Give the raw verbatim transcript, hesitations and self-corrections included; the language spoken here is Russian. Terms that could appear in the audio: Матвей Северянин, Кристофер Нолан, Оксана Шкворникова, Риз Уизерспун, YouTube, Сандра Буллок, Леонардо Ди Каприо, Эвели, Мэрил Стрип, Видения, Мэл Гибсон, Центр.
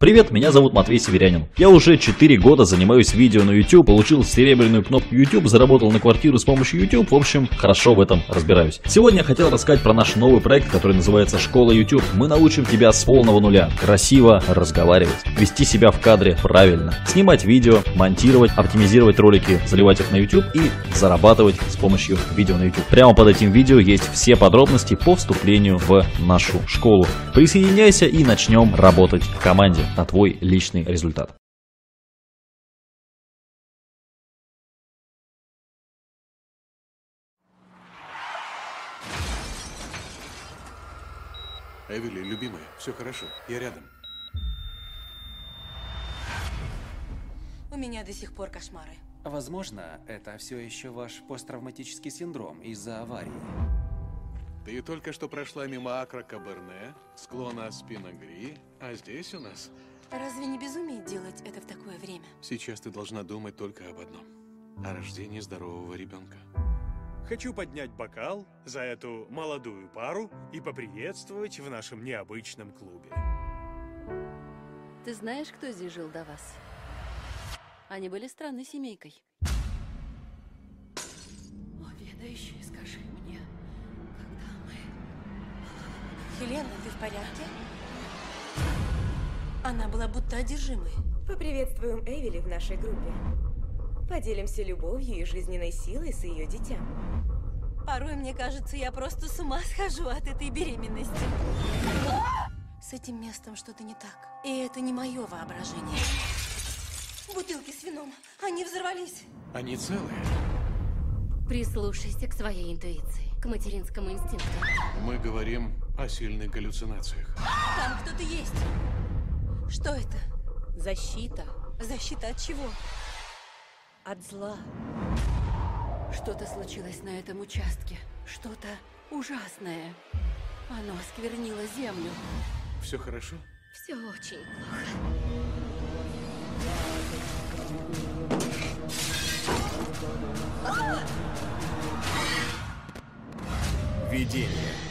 Привет, меня зовут Матвей Северянин. Я уже четыре года занимаюсь видео на YouTube, получил серебряную кнопку YouTube, заработал на квартиру с помощью YouTube, в общем, хорошо в этом разбираюсь. Сегодня я хотел рассказать про наш новый проект, который называется «Школа YouTube». Мы научим тебя с полного нуля красиво разговаривать, вести себя в кадре правильно, снимать видео, монтировать, оптимизировать ролики, заливать их на YouTube и зарабатывать с помощью видео на YouTube. Прямо под этим видео есть все подробности по вступлению в нашу школу. Присоединяйся и начнем работать в команде на твой личный результат. Эвели, любимая, все хорошо, я рядом. У меня до сих пор кошмары. Возможно, это все еще ваш посттравматический синдром из-за аварии. Ты только что прошла мимо Акра Каберне, склона Спинагри, а здесь у нас... Разве не безумие делать это в такое время? Сейчас ты должна думать только об одном. О рождении здорового ребенка. Хочу поднять бокал за эту молодую пару и поприветствовать в нашем необычном клубе. Ты знаешь, кто здесь жил до вас? Они были странной семейкой. О, ведающий, скажи мне... Хелена, ты в порядке? Она была будто одержимой. Поприветствуем Эвели в нашей группе. Поделимся любовью и жизненной силой с ее детям. Порой мне кажется, я просто с ума схожу от этой беременности. С этим местом что-то не так. И это не мое воображение. Бутылки с вином, они взорвались. Они целые. Прислушайся к своей интуиции, к материнскому инстинкту. Мы говорим о сильных галлюцинациях. Там кто-то есть. Что это? Защита. Защита от чего? От зла. Что-то случилось на этом участке. Что-то ужасное. Оно осквернило землю. Все хорошо? Все очень плохо. Видение.